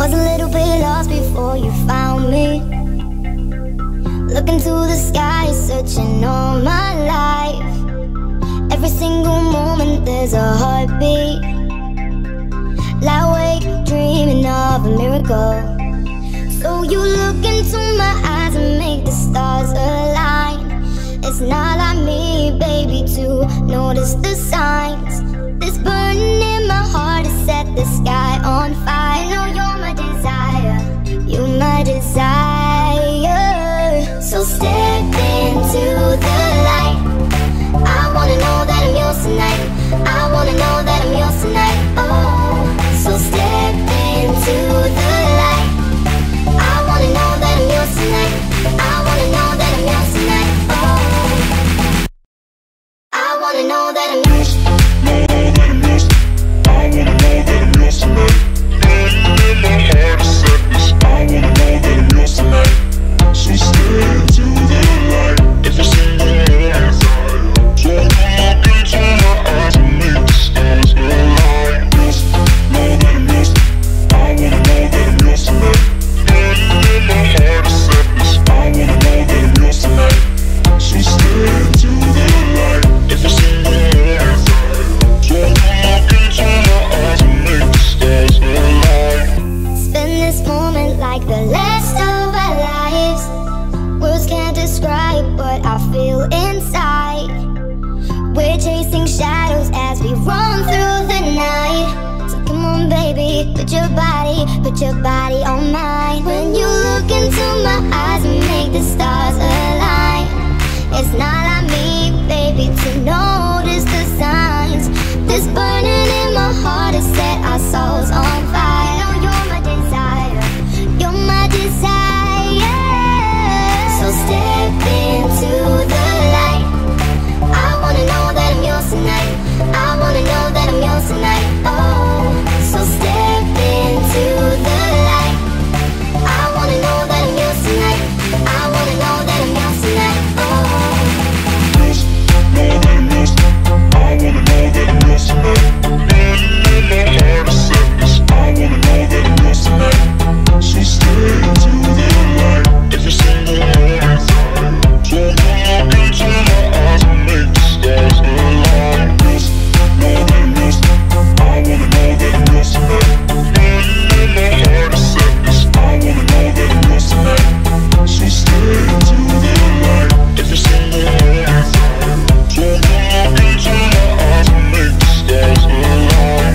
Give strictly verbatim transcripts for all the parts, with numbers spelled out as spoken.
Was a little bit lost before you found me. Looking to the sky, searching all my life. Every single moment there's a heartbeat. Lie awake, dreaming of a miracle. So you look into my eyes and make the stars align. It's not like me, baby, to notice the signs. This burning in my heart has set the sky on fire. I know you're my desire, you're my desire. So step into the light. I wanna know that I'm yours tonight. I wanna know that I'm yours tonight. Oh, so step into the light. I wanna know that I'm yours tonight. I wanna know that I'm yours tonight. Oh, I wanna know that I'm yours tonight. Put your body, put your body on mine. When you look into my eyes and make the stars align. It's not like me, baby, to notice the signs. This burning in my heart has set our souls on fire. I know you're my desire, you're my desire. So step into the light. I wanna know that I'm yours tonight. I wanna know that I'm yours tonight. Oh, so step into the light. I wanna know that I'm yours tonight. I wanna know that I'm yours tonight. Oh, yours, know that I'm yours. I wanna know that I'm yours tonight. In my heart is set this. I wanna know that I'm yours tonight. So step into the light. If you're single, I'm inside. So when I look into my eyes, I make the stars align. Yours, know that I'm yours. I wanna know that I'm yours. I wanna know that I'm yours tonight. So stay into the light. If you're single, I'm inside. Don't look into my eyes and make the stars align.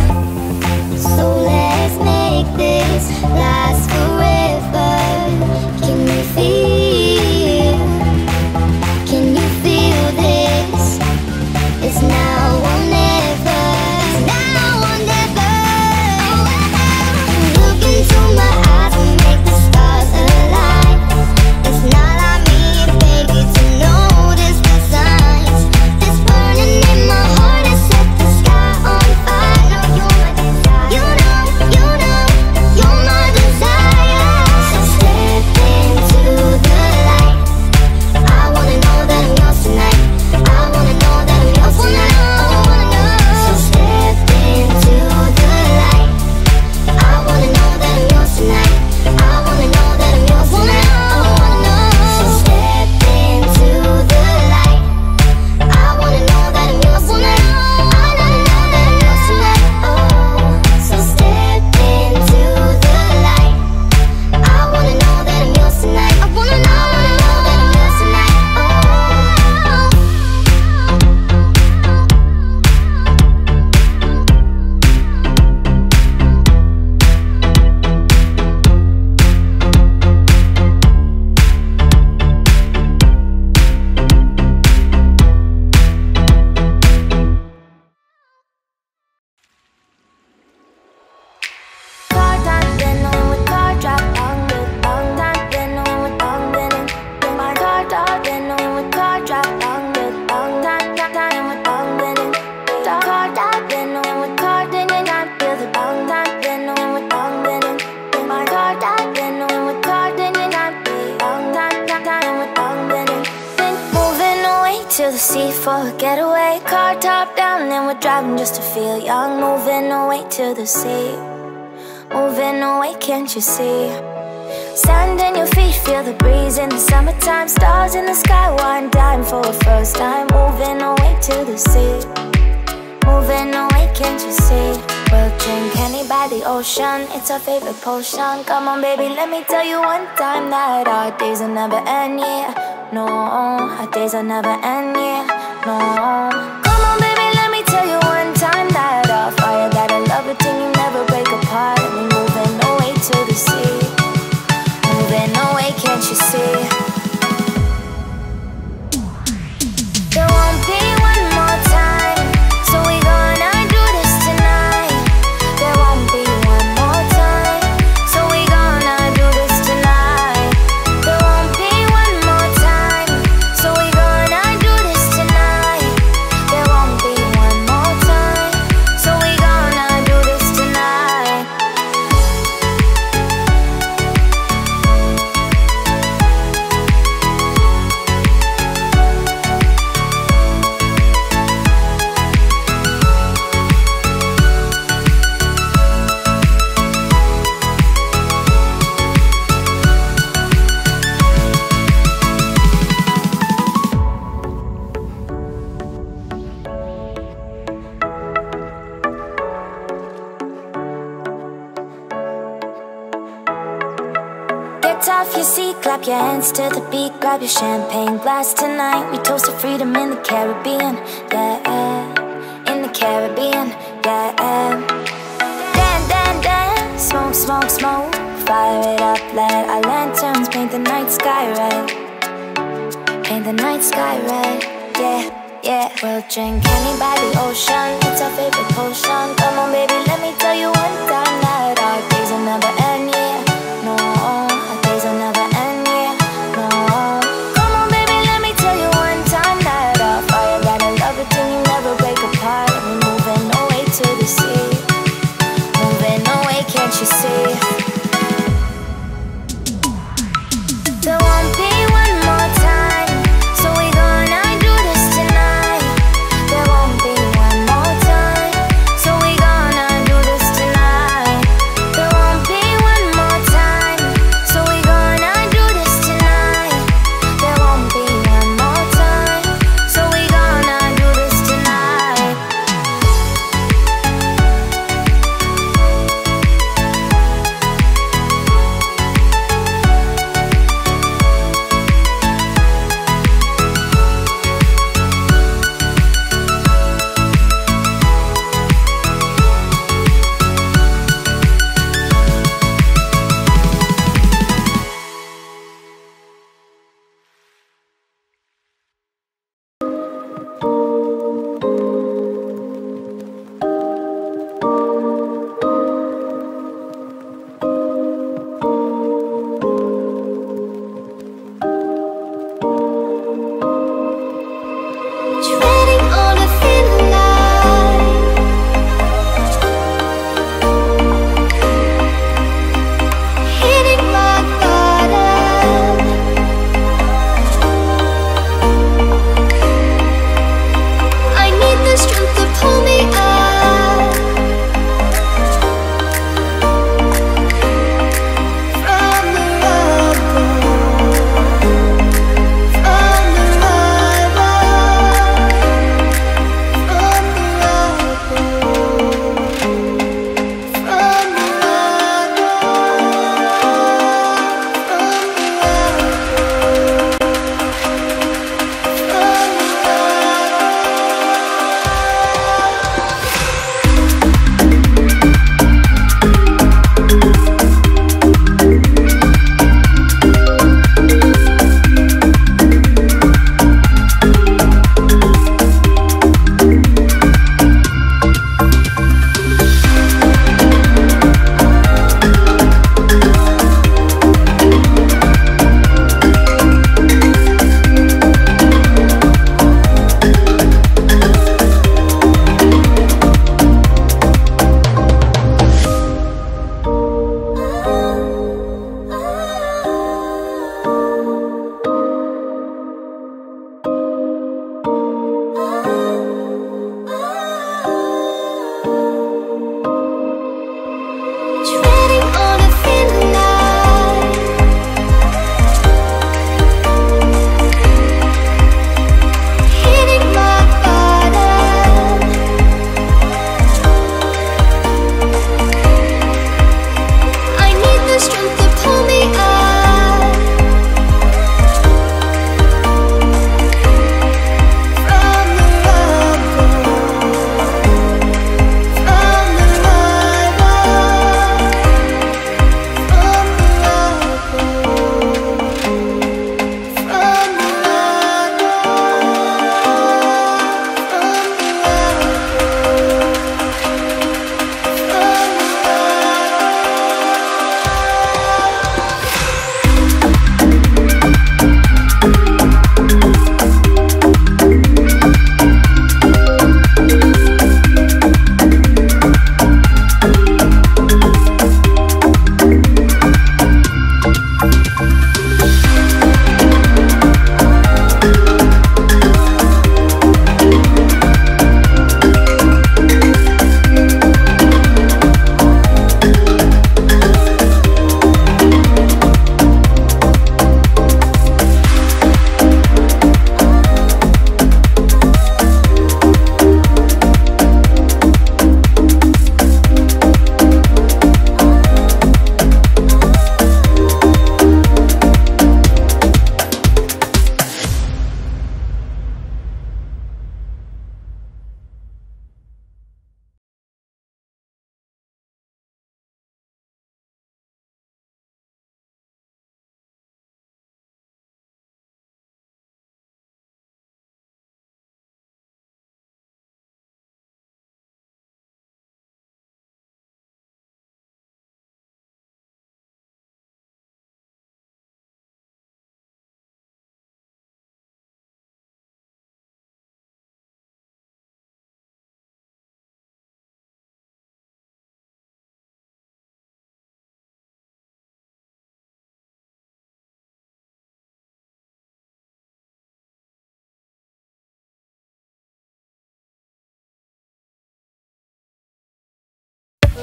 So let's make this last forever. Can you feel? Can you feel this? It's now or never. It's now or never. Moving away to the sea. moving away, can't you see? Sand in your feet, feel the breeze in the summertime. Stars in the sky, one dime for a first time. Moving away to the sea, moving away, can't you see? We'll drink honey by the ocean, it's our favorite potion. Come on baby, let me tell you one time that our days will never end, yeah. No, our days will never end, yeah. No, come on baby, let me tell you one time that our fire, that I love it till you never break apart. We're moving away to the sea, moving away, can't you see? Off your seat, clap your hands to the beat, grab your champagne glass tonight. We toast to freedom in the Caribbean, yeah, in the Caribbean, yeah. Dan, dan, dan, smoke, smoke, smoke, fire it up, let our lanterns paint the night sky red, paint the night sky red, yeah, yeah. We'll drink honey by the ocean, it's our favorite potion. Come on baby, let me tell you one time that our days will never end, yeah. No, another end, yeah, no. Come on baby, let me tell you one time that our fire, that I love it till you never break apart. We're moving away to the sea, moving away, can't you see? There won't be one more time, so we're gonna do this tonight. There won't be one more time, so we're gonna do this tonight.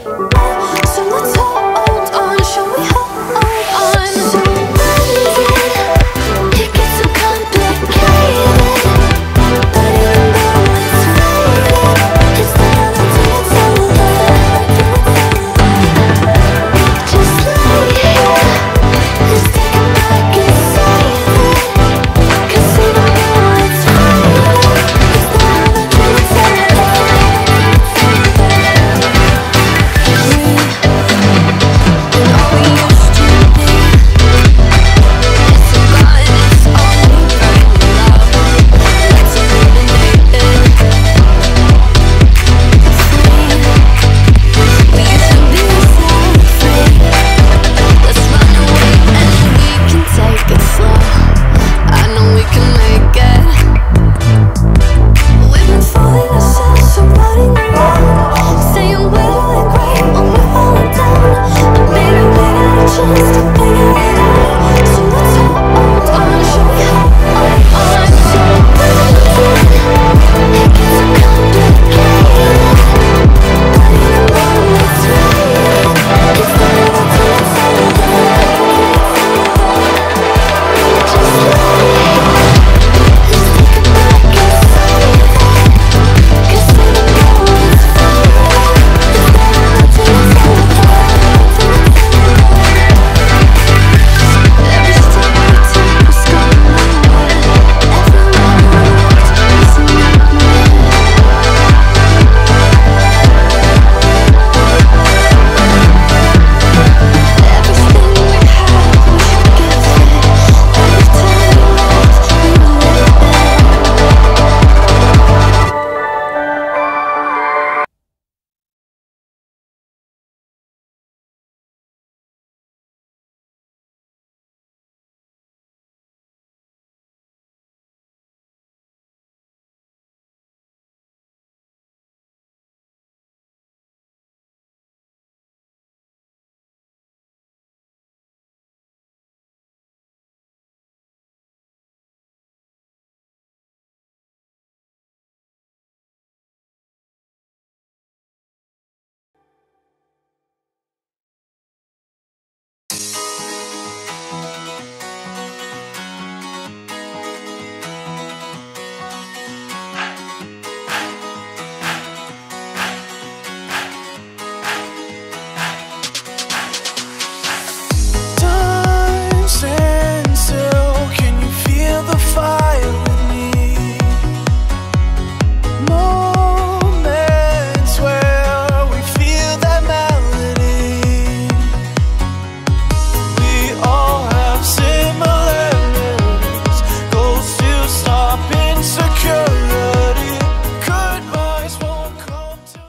Bye.